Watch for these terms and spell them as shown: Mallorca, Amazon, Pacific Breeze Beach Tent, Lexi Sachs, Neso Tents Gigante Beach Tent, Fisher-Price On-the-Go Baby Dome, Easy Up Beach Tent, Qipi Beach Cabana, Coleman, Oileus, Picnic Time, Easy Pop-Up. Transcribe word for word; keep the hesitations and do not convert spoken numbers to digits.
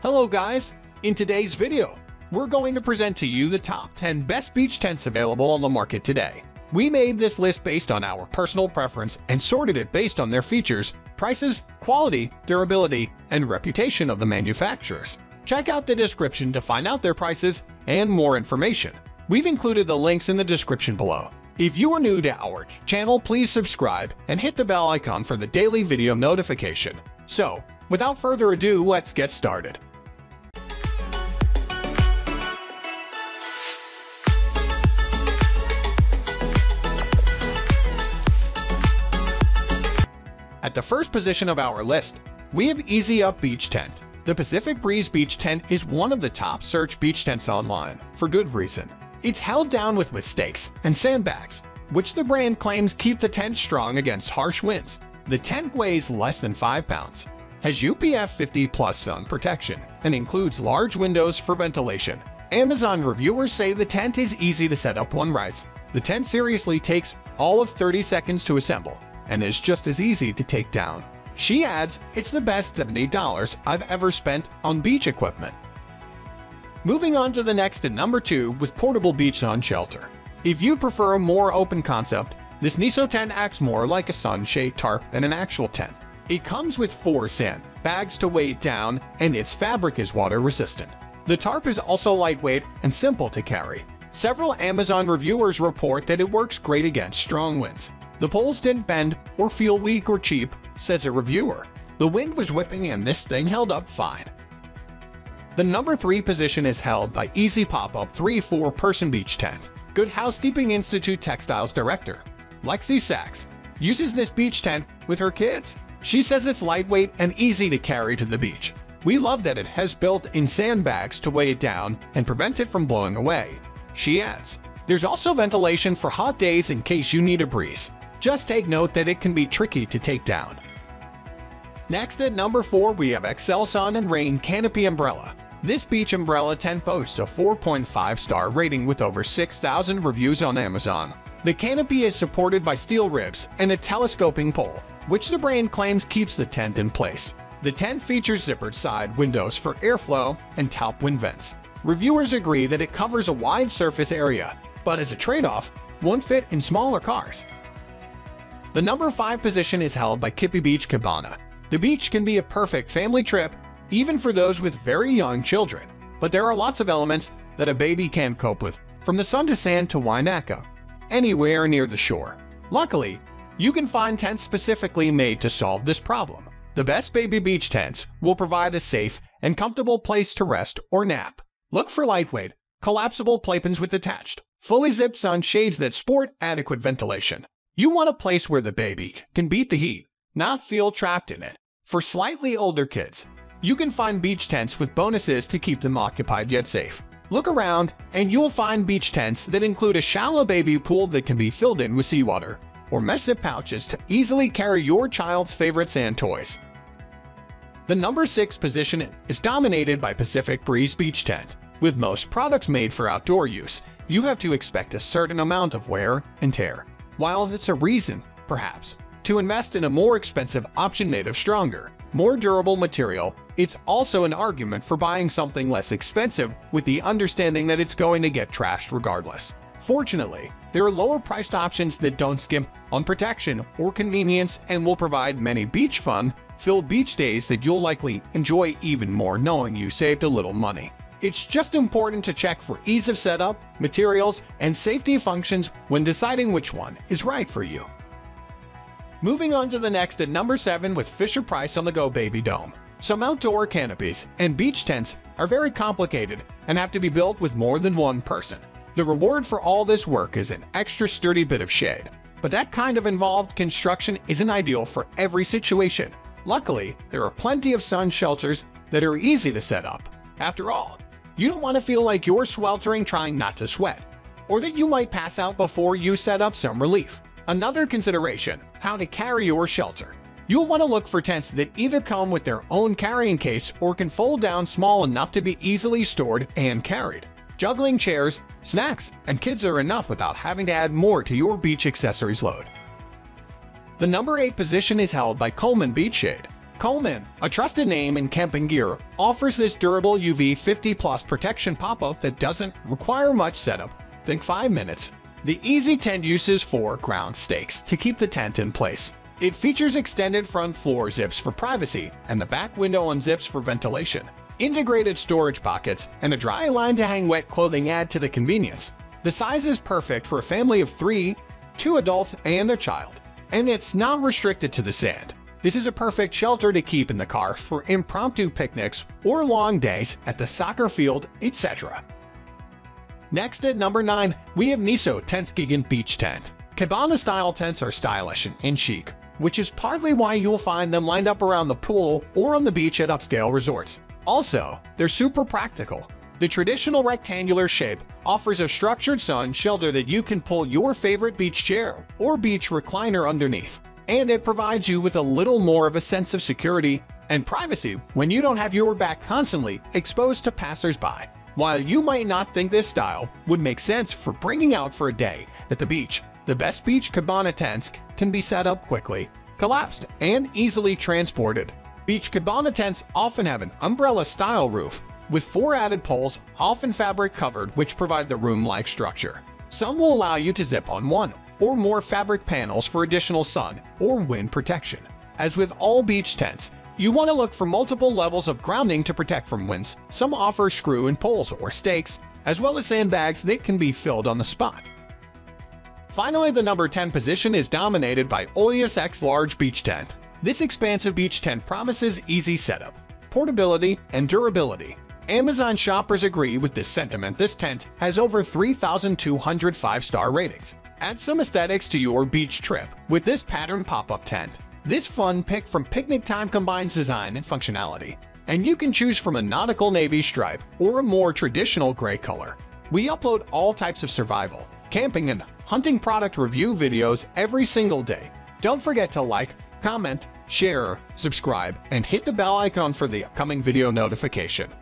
Hello guys, in today's video, we're going to present to you the top ten best beach tents available on the market today. We made this list based on our personal preference and sorted it based on their features, prices, quality, durability, and reputation of the manufacturers. Check out the description to find out their prices and more information. We've included the links in the description below. If you are new to our channel, please subscribe and hit the bell icon for the daily video notification. So, without further ado, let's get started. At the first position of our list, we have Easy Up Beach Tent. The Pacific Breeze Beach Tent is one of the top search beach tents online, for good reason. It's held down with wood stakes and sandbags, which the brand claims keep the tent strong against harsh winds. The tent weighs less than five pounds, has U P F fifty plus sun protection, and includes large windows for ventilation. Amazon reviewers say the tent is easy to set up. One writes, "The tent seriously takes all of thirty seconds to assemble and is just as easy to take down." She adds, "It's the best seventy dollars I've ever spent on beach equipment." Moving on to the next at number two with Portable Beach Sun Shelter. If you prefer a more open concept, this Neso tent acts more like a sunshade tarp than an actual tent. It comes with four sandbags to weigh it down, and its fabric is water resistant. The tarp is also lightweight and simple to carry. Several Amazon reviewers report that it works great against strong winds. "The poles didn't bend or feel weak or cheap," says a reviewer. "The wind was whipping and this thing held up fine." The number three position is held by Easy Pop-Up three four person Beach Tent. Good Housekeeping Institute Textiles Director Lexi Sachs uses this beach tent with her kids. She says it's lightweight and easy to carry to the beach. "We love that it has built-in sandbags to weigh it down and prevent it from blowing away," she adds. "There's also ventilation for hot days in case you need a breeze. Just take note that it can be tricky to take down." Next at number four, we have Excel Sun and Rain Canopy Umbrella. This beach umbrella tent boasts a four point five star rating with over six thousand reviews on Amazon. The canopy is supported by steel ribs and a telescoping pole, which the brand claims keeps the tent in place. The tent features zippered side windows for airflow and top wind vents. Reviewers agree that it covers a wide surface area, but as a trade-off, won't fit in smaller cars. The number five position is held by Qipi Beach Cabana. The beach can be a perfect family trip, even for those with very young children, but there are lots of elements that a baby can cope with, from the sun to sand to Wainaka, anywhere near the shore. Luckily, you can find tents specifically made to solve this problem. The best baby beach tents will provide a safe and comfortable place to rest or nap. Look for lightweight, collapsible playpens with attached, fully zipped sun shades that sport adequate ventilation. You want a place where the baby can beat the heat, not feel trapped in it. For slightly older kids, you can find beach tents with bonuses to keep them occupied yet safe. Look around and you'll find beach tents that include a shallow baby pool that can be filled in with seawater, or massive pouches to easily carry your child's favorite sand toys. The number six position is dominated by Pacific Breeze Beach Tent. With most products made for outdoor use, you have to expect a certain amount of wear and tear. While it's a reason, perhaps, to invest in a more expensive option made of stronger, more durable material, it's also an argument for buying something less expensive with the understanding that it's going to get trashed regardless. Fortunately, there are lower-priced options that don't skimp on protection or convenience and will provide many beach fun-filled beach days that you'll likely enjoy even more knowing you saved a little money. It's just important to check for ease of setup, materials, and safety functions when deciding which one is right for you. Moving on to the next at number seven with Fisher-Price On-the-Go Baby Dome. Some outdoor canopies and beach tents are very complicated and have to be built with more than one person. The reward for all this work is an extra sturdy bit of shade, but that kind of involved construction isn't ideal for every situation. Luckily, there are plenty of sun shelters that are easy to set up. After all, you don't want to feel like you're sweltering trying not to sweat, or that you might pass out before you set up some relief. Another consideration, how to carry your shelter. You'll want to look for tents that either come with their own carrying case or can fold down small enough to be easily stored and carried. Juggling chairs, snacks, and kids are enough without having to add more to your beach accessories load. The number eight position is held by Coleman Beach Shade. Coleman, a trusted name in camping gear, offers this durable U V fifty plus protection pop-up that doesn't require much setup. Think five minutes. The Easy Tent uses four ground stakes to keep the tent in place. It features extended front floor zips for privacy and the back window unzips for ventilation. Integrated storage pockets and a dry line to hang wet clothing add to the convenience. The size is perfect for a family of three, two adults and their child. And it's not restricted to the sand. This is a perfect shelter to keep in the car for impromptu picnics or long days at the soccer field, et cetera. Next at number nine, we have Neso Tents Gigante Beach Tent. Cabana-style tents are stylish and chic, which is partly why you'll find them lined up around the pool or on the beach at upscale resorts. Also, they're super practical. The traditional rectangular shape offers a structured sun shelter that you can pull your favorite beach chair or beach recliner underneath, and it provides you with a little more of a sense of security and privacy when you don't have your back constantly exposed to passersby. While you might not think this style would make sense for bringing out for a day at the beach, the best beach cabana tents can be set up quickly, collapsed, and easily transported. Beach cabana tents often have an umbrella-style roof with four added poles, often fabric-covered, which provide the room-like structure. Some will allow you to zip on one or more fabric panels for additional sun or wind protection. As with all beach tents, you want to look for multiple levels of grounding to protect from winds. Some offer screw and poles or stakes, as well as sandbags that can be filled on the spot. Finally, the number ten position is dominated by Oileus X Large Beach Tent. This expansive beach tent promises easy setup, portability, and durability. Amazon shoppers agree with this sentiment. This tent has over three thousand two hundred five-star ratings. Add some aesthetics to your beach trip with this pattern pop-up tent. This fun pick from Picnic Time combines design and functionality, and you can choose from a nautical navy stripe or a more traditional gray color. We upload all types of survival, camping, and hunting product review videos every single day. Don't forget to like, comment, share, subscribe, and hit the bell icon for the upcoming video notification.